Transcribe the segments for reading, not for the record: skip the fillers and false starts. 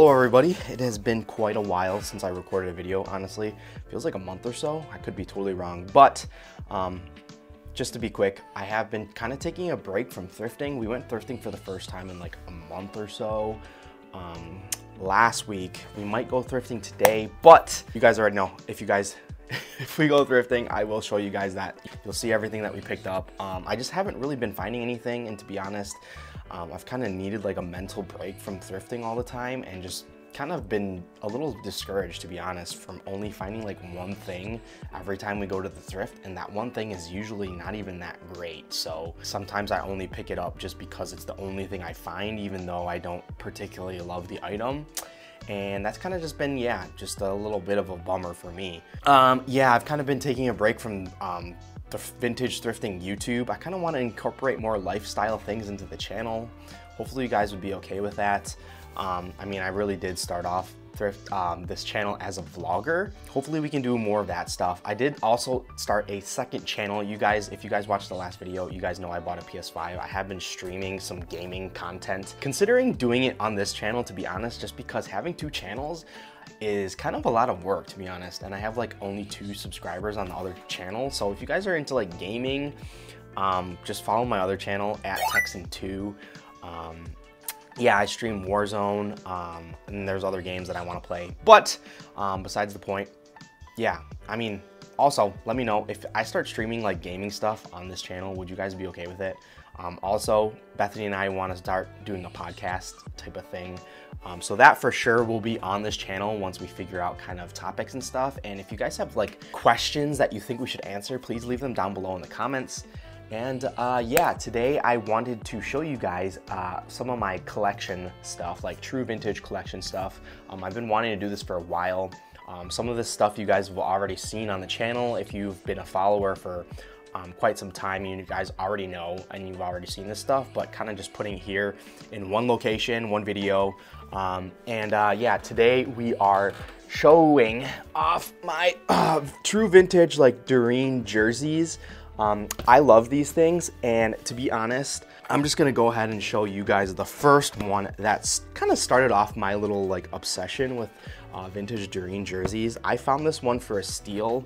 Hello everybody, it has been quite a while since I recorded a video, honestly. Feels like a month or so, I could be totally wrong, but just to be quick, I have been kind of taking a break from thrifting. We went thrifting for the first time in like a month or so last week. We might go thrifting today, but you guys already know, if we go thrifting, I will show you guys that. You'll see everything that we picked up. I just haven't really been finding anything, and to be honest, I've kind of needed like a mental break from thrifting all the time and just kind of been a little discouraged, to be honest, from only finding like one thing every time we go to the thrift, and that one thing is usually not even that great. So sometimes I only pick it up just because it's the only thing I find, even though I don't particularly love the item. And that's kind of just been, yeah, just a little bit of a bummer for me. Yeah, I've kind of been taking a break from the vintage thrifting YouTube. I kind of want to incorporate more lifestyle things into the channel. Hopefully you guys would be okay with that. I mean, I really did start off this channel as a vlogger. Hopefully we can do more of that stuff. I did also start a second channel. You guys, if you guys watched the last video, you guys know I bought a PS5. I have been streaming some gaming content, considering doing it on this channel, to be honest, just because having two channels is kind of a lot of work, to be honest, and I have like only 2 subscribers on the other channel. So if you guys are into like gaming, just follow my other channel at Texan2. Yeah, I stream Warzone, and there's other games that I want to play, but besides the point, yeah, I mean, also let me know if I start streaming like gaming stuff on this channel, would you guys be okay with it? Also, Bethany and I want to start doing a podcast type of thing, so that for sure will be on this channel once we figure out kind of topics and stuff. And if you guys have like questions that you think we should answer, please leave them down below in the comments. And yeah, today I wanted to show you guys some of my collection stuff, like true vintage collection stuff. I've been wanting to do this for a while. Some of this stuff you guys have already seen on the channel. If you've been a follower for quite some time, you guys already know and you've already seen this stuff, but kind of just putting here in one location, one video. Yeah, today we are showing off my true vintage like durene jerseys. I love these things, and to be honest, I'm just gonna go ahead and show you guys the first one that's kind of started off my little like obsession with vintage durene jerseys. I found this one for a steal.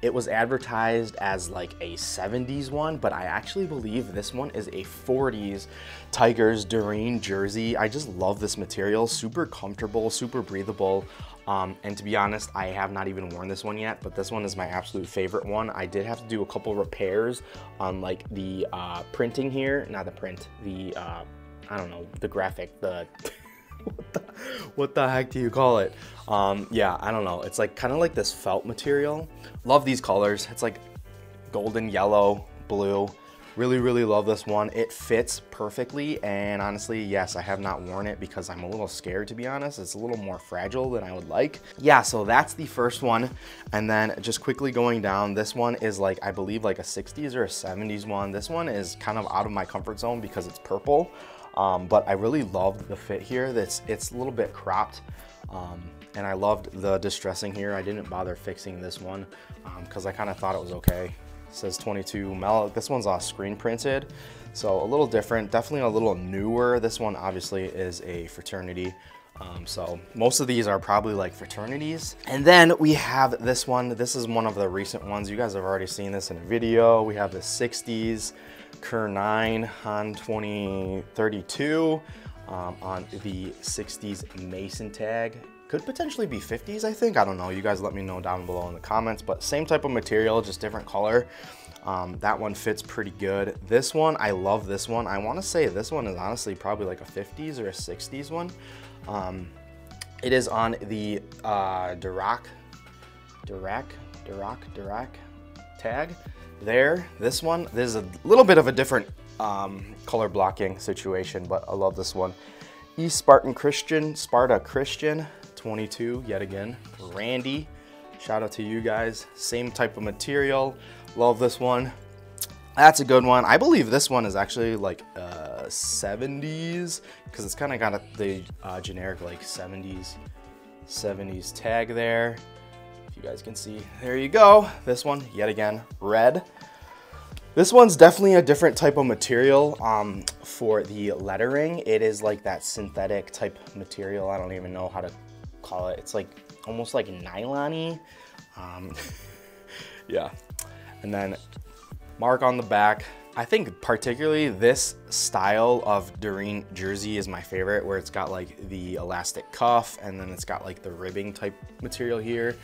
It was advertised as like a 70s one, but I actually believe this one is a 40s Tigers durene jersey. I just love this material, super comfortable, super breathable. And to be honest, I have not even worn this one yet, but this one is my absolute favorite one. I did have to do a couple repairs on like the printing here, not the print, the, I don't know, the graphic, the, what the heck do you call it? Yeah, I don't know. It's like kind of like this felt material. Love these colors. It's like golden, yellow, blue. Really love this one. It fits perfectly, and honestly, yes, I have not worn it because I'm a little scared, to be honest. It's a little more fragile than I would like. Yeah, so that's the first one. And then just quickly going down, this one is like, I believe like a 60s or a 70s one. This one is kind of out of my comfort zone because it's purple, but I really loved the fit here. It's a little bit cropped, and I loved the distressing here. I didn't bother fixing this one because I kind of thought it was okay. It says 22 Mel. This one's screen printed, so a little different, definitely a little newer. This one obviously is a fraternity, so most of these are probably like fraternities. And then we have this one. This is one of the recent ones. You guys have already seen this in a video. We have the 60s Kerr 9 Han 2032 on the 60s Mason tag. Could potentially be 50s, I think. I don't know. You guys let me know down below in the comments, but same type of material, just different color. That one fits pretty good. This one, I love this one. I want to say this one is honestly probably like a 50s or a 60s one. It is on the Dirac tag there. This one, there's a little bit of a different color blocking situation, but I love this one. East Sparta Christian 22, yet again, Randy. Shout out to you guys. Same type of material. Love this one. That's a good one. I believe this one is actually like 70s because it's kind of got the generic like 70s tag there. If you guys can see, there you go. This one, yet again, red. This one's definitely a different type of material for the lettering. It is like that synthetic type material. I don't even know how to call it. It's like almost like nylon-y. Yeah. And then mark on the back. I think particularly this style of Durene jersey is my favorite, where it's got like the elastic cuff and then it's got like the ribbing type material here.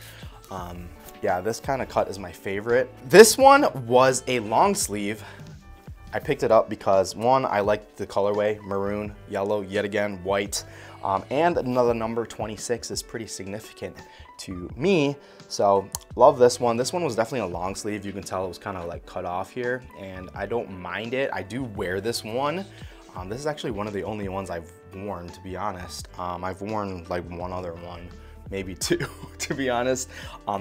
Yeah, this kind of cut is my favorite. This one was a long sleeve. I picked it up because one, I liked the colorway, maroon, yellow, yet again, white, and another number 26 is pretty significant to me. So love this one. This one was definitely a long sleeve. You can tell it was kind of like cut off here and I don't mind it. I do wear this one. This is actually one of the only ones I've worn, to be honest. I've worn like one other one, maybe two, to be honest,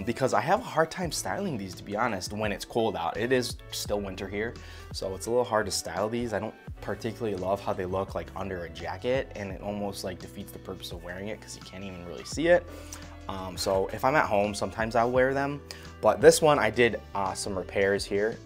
because I have a hard time styling these, to be honest, when it's cold out. It is still winter here, so it's a little hard to style these. I don't particularly love how they look like under a jacket, and it almost like defeats the purpose of wearing it because you can't even really see it. So if I'm at home, sometimes I'll wear them, but this one I did some repairs here.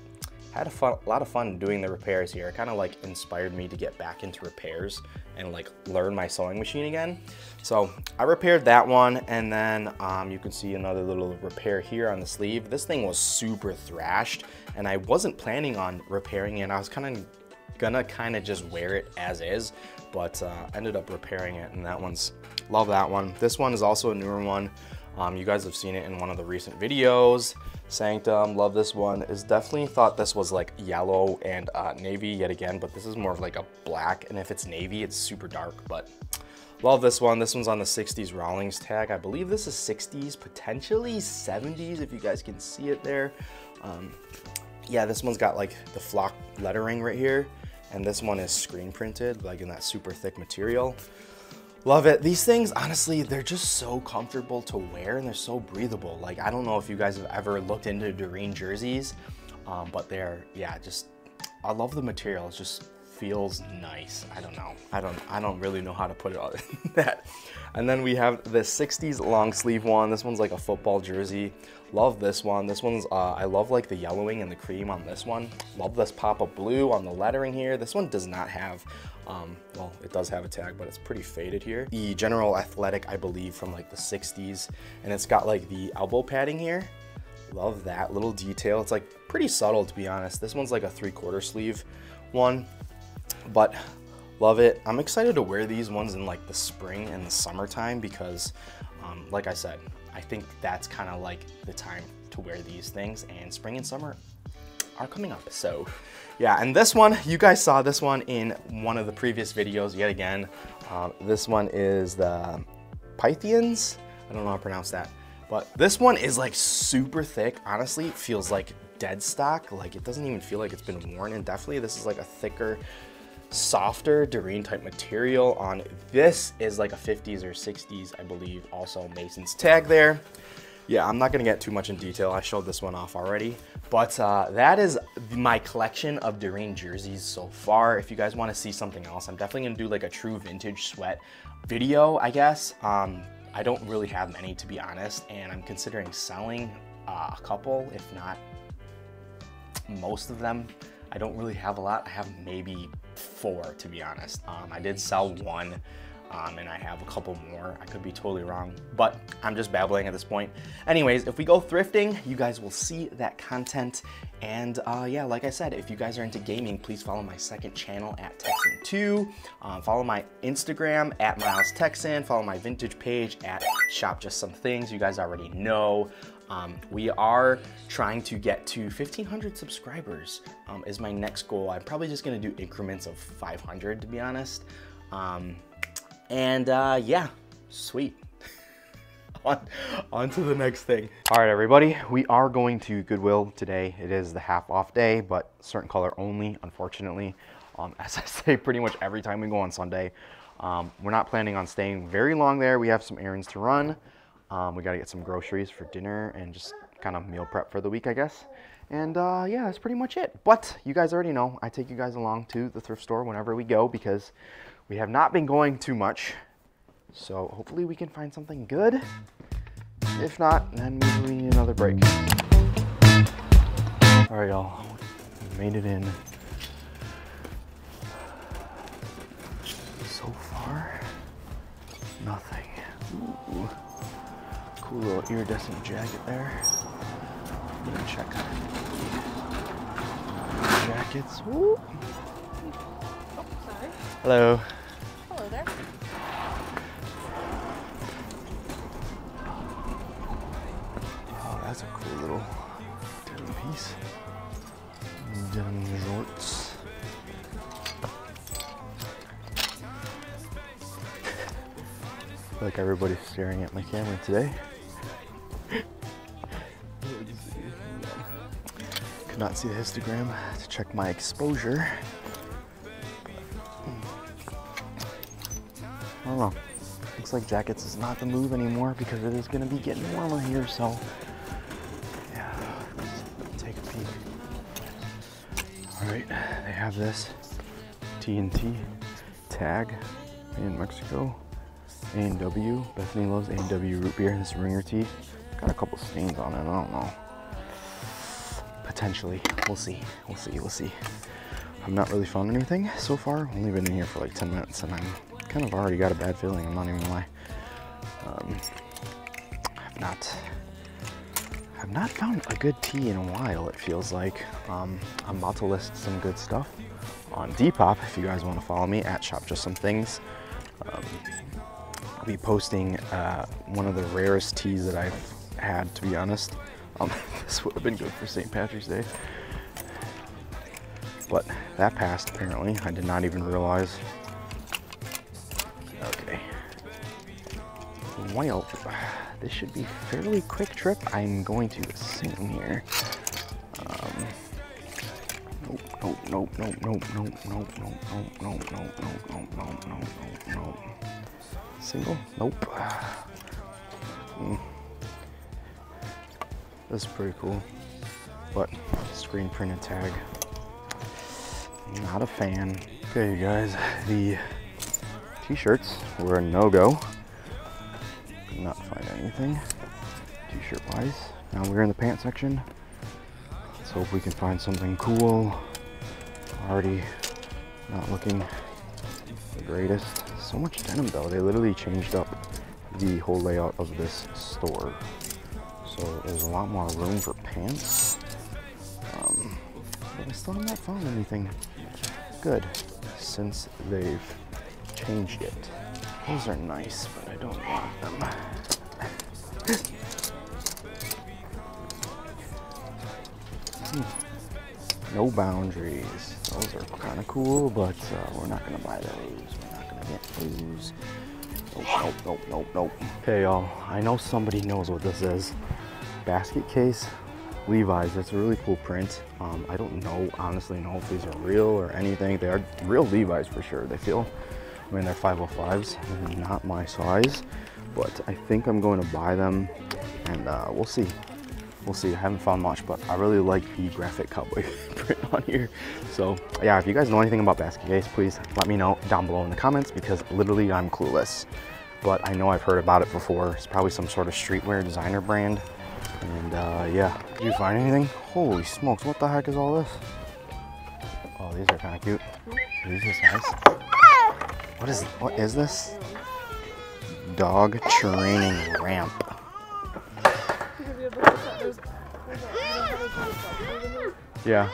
Had a lot of fun doing the repairs here. It kind of like inspired me to get back into repairs and like learn my sewing machine again. So I repaired that one, and then you can see another little repair here on the sleeve. This thing was super thrashed and I wasn't planning on repairing it. I was gonna just wear it as is, but ended up repairing it, and love that one. This one is also a newer one. You guys have seen it in one of the recent videos. Sanctum, love this one. Is definitely thought this was like yellow and navy yet again, but this is more of like a black, and if it's navy, it's super dark, but love this one. This one's on the 60s Rawlings tag. I believe this is 60s, potentially 70s, if you guys can see it there. Yeah, this one's got like the flock lettering right here, and this one is screen printed, like in that super thick material. Love it. These things, honestly, they're just so comfortable to wear and they're so breathable. Like, I don't know if you guys have ever looked into Durene jerseys, but they're, yeah, just, I love the material. It just feels nice. I don't know. I don't really know how to put it all in that. And then we have the 60s long sleeve one. This one's like a football jersey. Love this one. This one's, I love like the yellowing and the cream on this one. Love this pop of blue on the lettering here. This one does not have, well, it does have a tag, but it's pretty faded here. The General Athletic, I believe, from like the 60s, and it's got like the elbow padding here. Love that little detail. It's like pretty subtle, to be honest. This one's like a 3/4 sleeve one, but love it. I'm excited to wear these ones in like the spring and the summertime because, like I said, I think that's kind of like the time to wear these things, and spring and summer are coming up. So yeah, and this one, you guys saw this one in one of the previous videos yet again. This one is the Pythians. I don't know how to pronounce that, but this one is like super thick. Honestly, it feels like dead stock. Like, it doesn't even feel like it's been worn, and definitely this is like a thicker, softer Durene type material on. This is like a 50s or 60s, I believe, also Mason's tag there. Yeah, I'm not gonna get too much in detail. I showed this one off already, but that is my collection of Durene jerseys so far. If you guys wanna see something else, I'm definitely gonna do like a true vintage sweat video, I guess. I don't really have many, to be honest, and I'm considering selling a couple, if not most of them. I don't really have a lot. I have maybe 4, to be honest. I did sell one. And I have a couple more. I could be totally wrong, but I'm just babbling at this point. Anyways, if we go thrifting, you guys will see that content. And yeah, like I said, if you guys are into gaming, please follow my second channel at Texan2. Follow my Instagram at Mhiles Tecson. Follow my vintage page at Shop Just Some Things. You guys already know. We are trying to get to 1,500 subscribers is my next goal. I'm probably just gonna do increments of 500, to be honest. And yeah, sweet. on to the next thing. All right, everybody, we are going to Goodwill today. It is the half off day, but certain color only, unfortunately. As I say pretty much every time we go on Sunday. We're not planning on staying very long there. We have some errands to run. We gotta get some groceries for dinner and just kind of meal prep for the week, I guess. And yeah, that's pretty much it. But you guys already know, I take you guys along to the thrift store whenever we go because we have not been going too much, so hopefully we can find something good. If not, then maybe we need another break. All right, y'all, made it in so far. Nothing. Ooh. Cool little iridescent jacket there. I'm gonna check jackets. Ooh. Oh, sorry. Hello. Hello there. Oh, that's a cool little denim piece. Denim shorts. Like everybody's staring at my camera today. Could not see the histogram to check my exposure. I don't know. Looks like jackets is not the move anymore because it is going to be getting warmer here, so yeah, let's take a peek. Alright, they have this TNT tag in Mexico. A&W, Bethany loves A&W root beer. This ringer tea got a couple stains on it. I don't know. Potentially, we'll see. We'll see. We'll see. I'm not really found anything so far. I've only been in here for like 10 minutes, and I'm kind of already got a bad feeling. I'm not even gonna lie. I've not found a good tea in a while. It feels like. I'm about to list some good stuff on Depop. If you guys want to follow me at Shop Just Some Things. I'll be posting one of the rarest teas that I've had, to be honest. This would have been good for St. Patrick's Day. But that passed, apparently. I did not even realize. Okay. Well, this should be a fairly quick trip, I'm going to assume here. Nope. Single? Nope. This is pretty cool, but screen printed tag. Not a fan. Okay, you guys, the t-shirts were a no-go. Could not find anything t-shirt wise. Now we're in the pants section. Let's hope we can find something cool. Already not looking the greatest. So much denim though, they literally changed up the whole layout of this store. So there's a lot more room for pants. But I still have not found anything good since they've changed it. Those are nice, but I don't want them. No boundaries. Those are kind of cool, but we're not gonna buy those. Nope. Hey y'all, I know somebody knows what this is. Basket case, Levi's. That's a really cool print. I don't honestly know if these are real or anything. They are real Levi's for sure. They feel, I mean, they're 505s. They're not my size, but I think I'm going to buy them, and we'll see. We'll see. I haven't found much, but I really like the graphic cowboy print on here. So yeah, if you guys know anything about basket case, please let me know down below in the comments, because literally I'm clueless. But I know I've heard about it before. It's probably some sort of streetwear designer brand. And yeah. Did you find anything? Holy smokes, what the heck is all this? Oh, these are kind of cute. Are these just nice? What is this? Dog training ramp. Yeah.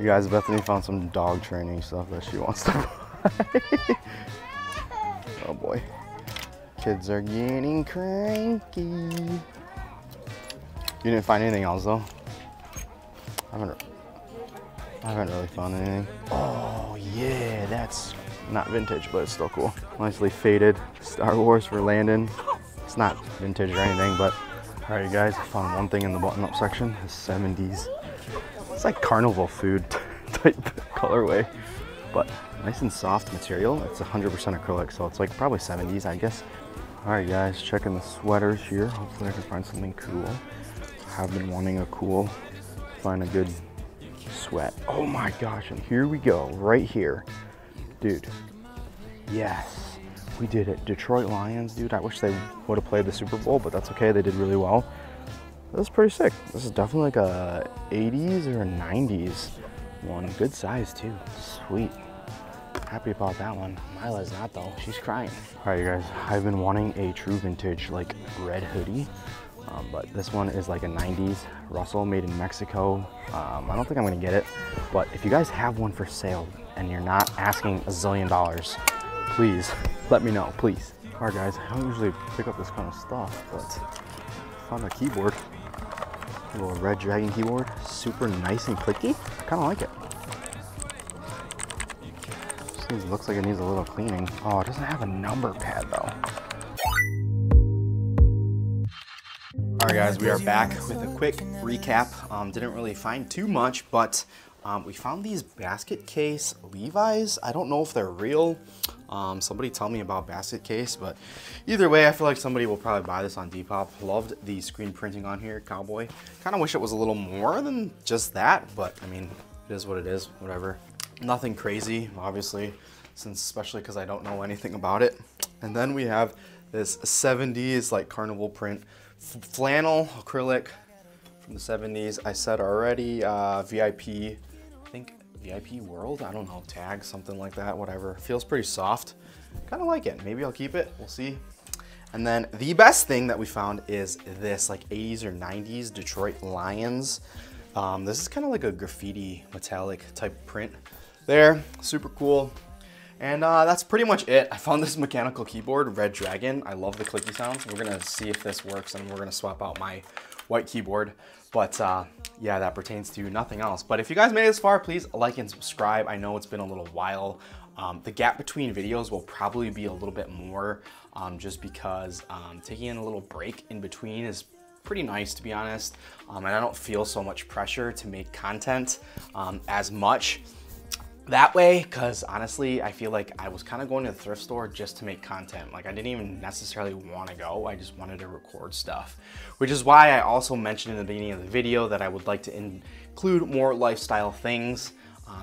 You guys, Bethany found some dog training stuff that she wants to buy. Oh boy. Kids are getting cranky. You didn't find anything else though? I haven't really found anything. Oh yeah, that's not vintage, but it's still cool. Nicely faded Star Wars for Landon. It's not vintage or anything, but all right, you guys, I found one thing in the button-up section, the 70s. It's like carnival food type colorway, but nice and soft material. It's 100% acrylic, so it's like probably 70s, I guess. All right, guys, checking the sweaters here. Hopefully I can find something cool. I have been wanting a cool, find a good sweat. Oh my gosh, and here we go, right here. Dude, yes. we did at Detroit Lions, dude. I wish they would have played the Super Bowl, but that's okay. They did really well. That was pretty sick. This is definitely like a 80s or a 90s one. Good size too. Sweet. Happy about that one. Mhiles is not though. She's crying. All right, you guys. I've been wanting a true vintage like red hoodie, but this one is like a 90s Russell made in Mexico. I don't think I'm gonna get it, but if you guys have one for sale and you're not asking $1 zillion, please let me know, please. All right, guys. I don't usually pick up this kind of stuff, but I found a keyboard, a little Red Dragon keyboard, super nice and clicky. I kind of like it. This looks like it needs a little cleaning. Oh, it doesn't have a number pad though. All right, guys, we are back with a quick recap. Didn't really find too much, but we found these basket case Levi's. I don't know if they're real. Somebody tell me about basket case, but either way, I feel like somebody will probably buy this on Depop. Loved the screen printing on here, cowboy. Kind of wish it was a little more than just that, but I mean, it is what it is, whatever. Nothing crazy, obviously, since especially because I don't know anything about it. And then we have this 70s like carnival print flannel acrylic from the 70s. I said already, VIP, I think VIP World, I don't know, tag, something like that, whatever. Feels pretty soft. Kind of like it. Maybe I'll keep it. We'll see. And then the best thing that we found is this like 80s or 90s Detroit Lions. This is kind of like a graffiti metallic type print. There, super cool. And that's pretty much it. I found this mechanical keyboard, Red Dragon. I love the clicky sounds. We're gonna see if this works and we're gonna swap out my white keyboard. But yeah, that pertains to nothing else. But if you guys made it this far, please like and subscribe. I know it's been a little while. The gap between videos will probably be a little bit more just because taking in a little break in between is pretty nice, to be honest. And I don't feel so much pressure to make content as much that way, because honestly, I feel like I was kind of going to the thrift store just to make content. Like I didn't even necessarily want to go. I just wanted to record stuff, which is why I also mentioned in the beginning of the video that I would like to include more lifestyle things,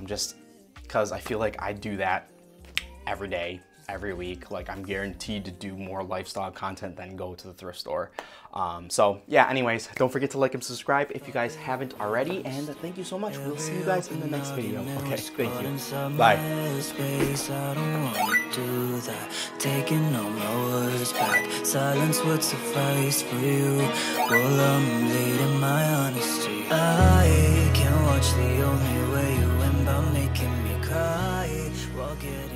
just because I feel like I do that every day, every week. Like I'm guaranteed to do more lifestyle content than go to the thrift store. So yeah, anyways, don't forget to like and subscribe if you guys haven't already, and thank you so much. We'll see you guys in the next video. Okay, thank you, bye. I don't want to do that, taking no words back, silence would suffice for you. Well, I'm leading my honesty, I can't watch the only way you win by making me cry.